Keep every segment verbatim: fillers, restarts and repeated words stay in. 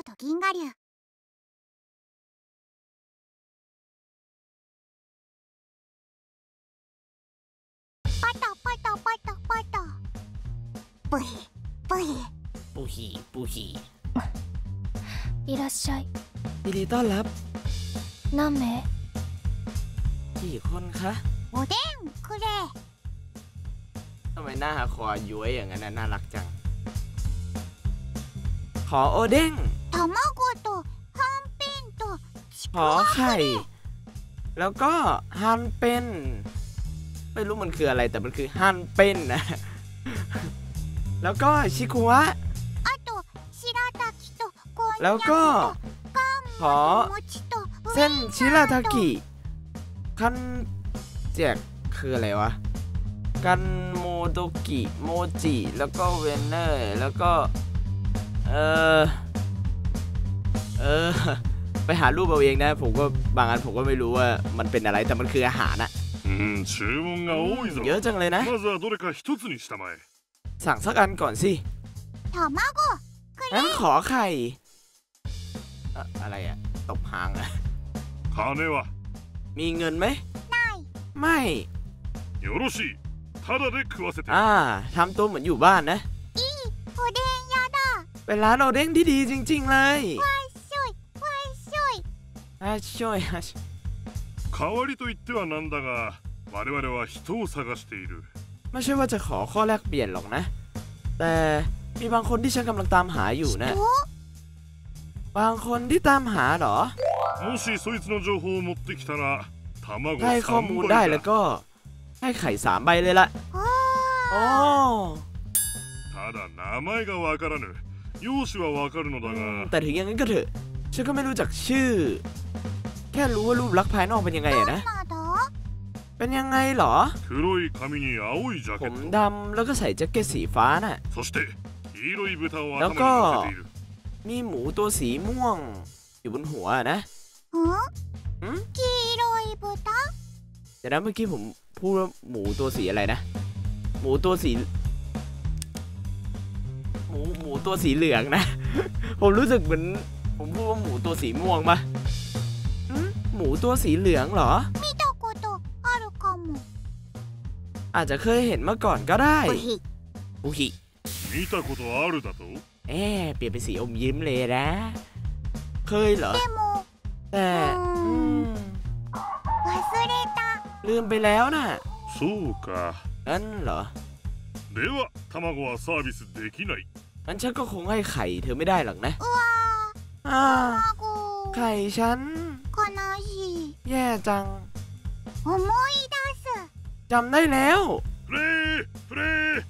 こと銀河流。パタパタパタパタ。ブヒブヒブヒブヒ。いらっしゃい。ยินดีต้อนรับ。何名？กี่คนคะ？おでんくれ。ทำไมหน้าคอย้วยอย่างนั้นน่ารักจัง。ขอโอเด้ง。卵とはんぺんとちくわ。ขอไข่แล้วก็ฮันเป็นไม่รู้มันคืออะไรแต่มันคือฮันเป็นนะแล้วก็ชิคุวะแล้วก็ขอเส้นชิราทากิคันแจกคืออะไรวะกันโมโดกิโมจิแล้วก็เวนเนอร์แล้วก็เออเออไปหารูปเอาเองนะผมก็บางอันผมก็ไม่รู้ว่ามันเป็นอะไรแต่มันคืออาหารนะเยอะจังเลยนะสั่งสักอันก่อนสิงั้นขอไข่อะไรอะตบหางอะมีเงินไหมไม่อ่าทำตัวเหมือนอยู่บ้านนะเป็นร้านโอเด้งที่ดีจริงๆเลยฮัชช่วยฮัช代わりと言ってはなんだが我々は人を探しているไม่ใช่ว่าจะขอข้อแลกเปลี่ยนหรอกนะแต่มีบางคนที่ฉันกำลังตามหาอยู่นะบางคนที่ตามหาเหรอให้ข้อมูลได้แล้วก็ให้ไข่สามใบเลยละโอ้แต่ถึงอย่างนั้นก็เถอะฉันก็ไม่รู้จักชื่อแค่รู้ว่ารูปลักษณ์ภายนอกเป็นยังไงอะนะเป็นยังไงหรอผมดำแล้วก็ใส่แจ็คเก็ตสีฟ้าน่ะแล้วก็มีหมูตัวสีม่วงอยู่บนหัวนะเดี๋ยวนะเมื่อกี้ผมพูดว่าหมูตัวสีอะไรนะหมูตัวสีหมูหมูตัวสีเหลืองนะ ผมรู้สึกเหมือนผมพูดว่าหมูตัวสีม่วงปะหมูตัวสีเหลืองเหรออาจจะเคยเห็นมาก่อนก็ได้บุฮิเอ๊ะเปลี่ยนเป็นสีอมยิ้มเลยนะเคยเหรอแต่ลืมไปแล้วน่ะนั่นเหรองั้นฉันก็คงให้ไข่เธอไม่ได้หรอกนะไข่ฉันแย่จังจำได้แล้ว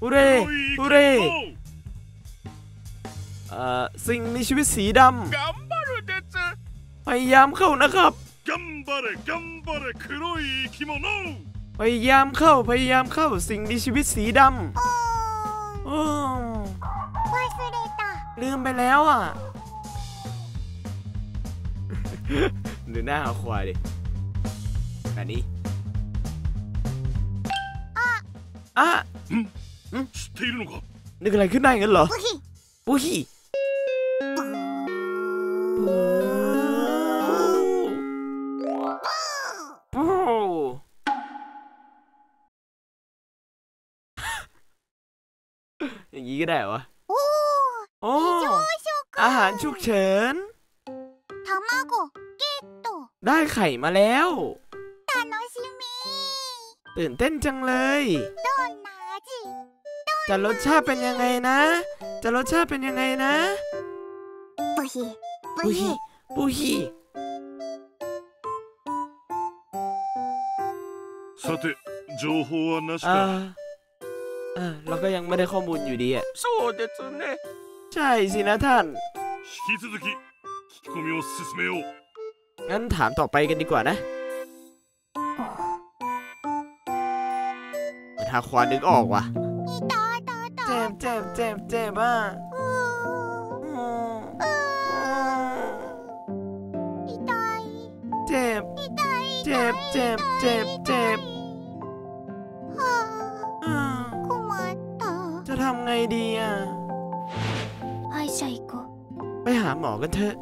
ฮูเร่ฮูเร่เอ่อสิ่งมีชีวิตสีดำพยายามเข้านะครับพยายามเข้าพยายามเข้าสิ่งมีชีวิตสีดำลืมไปแล้วอ่ะดูหน้าเอาควายดิอันนี้อะนึกอะไรขึ้นได้งั้นเหรอปุฮีอย่างนี้ก็ได้วะโอ้อาหารฉุกเฉินได้ไข่มาแล้วตื่นเต้นจังเลยจะรสชาติเป็นยังไงนะจะรสชาติเป็นยังไงนะปุฮีปุฮีปุฮีอ่าอ่าเราก็ยังไม่ได้ข้อมูลอยู่ดีอ่ะใช่สินะท่านงั้นถามต่อไปกันดีกว่านะหาควานึกออกว่ะเจ็บเจ็บเจ็บเจ็บบ้าเจ็บเจ็บเจ็บเจ็บเจ็บจะทำไงดีอ่ะไปหา าหมอกันเถอะ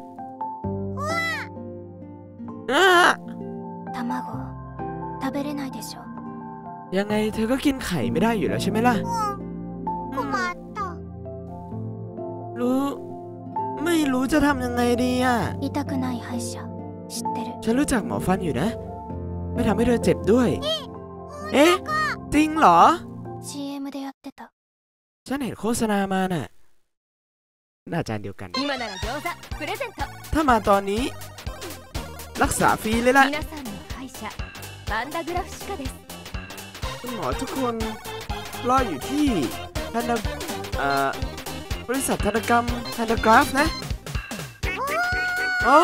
ยังไงเธอก็กินไข่ไม่ได้อยู่แล้วใช่ไหมล่ะรู้ไม่รู้จะทำยังไงดีอ่ะฉันรู้จักหมอฟันอยู่นะไม่ทำให้เธอเจ็บด้วยเอ๊ะจริงเหรอฉันเห็นโฆษณามาน่ะน่าจะเดียวกันถ้ามาตอนนี้รักษาฟรีเลยล่ะคุณหมอทุกคนรออยู่ที่พันธอ่าบริษัทพันธกรรมพันธกราฟนะโอ้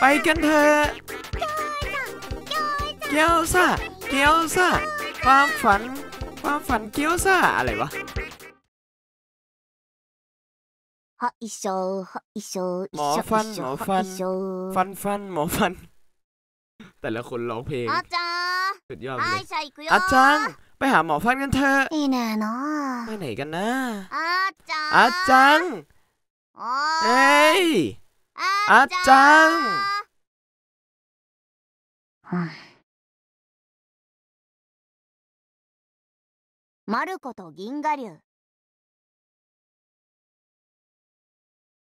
ไปกันเถอะเกี๊ยวซ่าเกี๊ยวซ่าความฝันความฝันเกี๊ยวซ่าอะไรวะหมอฟันหมอฟันฟันฟันหมอฟันแต่ละคนร้องเพลงอาจารย์สุดยอดเลยอาจารย์ไปหาหมอฟันกันเถอะนี่แน่นอนไปไหนกันนะอาจารย์อาจารย์เฮ้ยอาจารย์มารุโกะกับ銀河流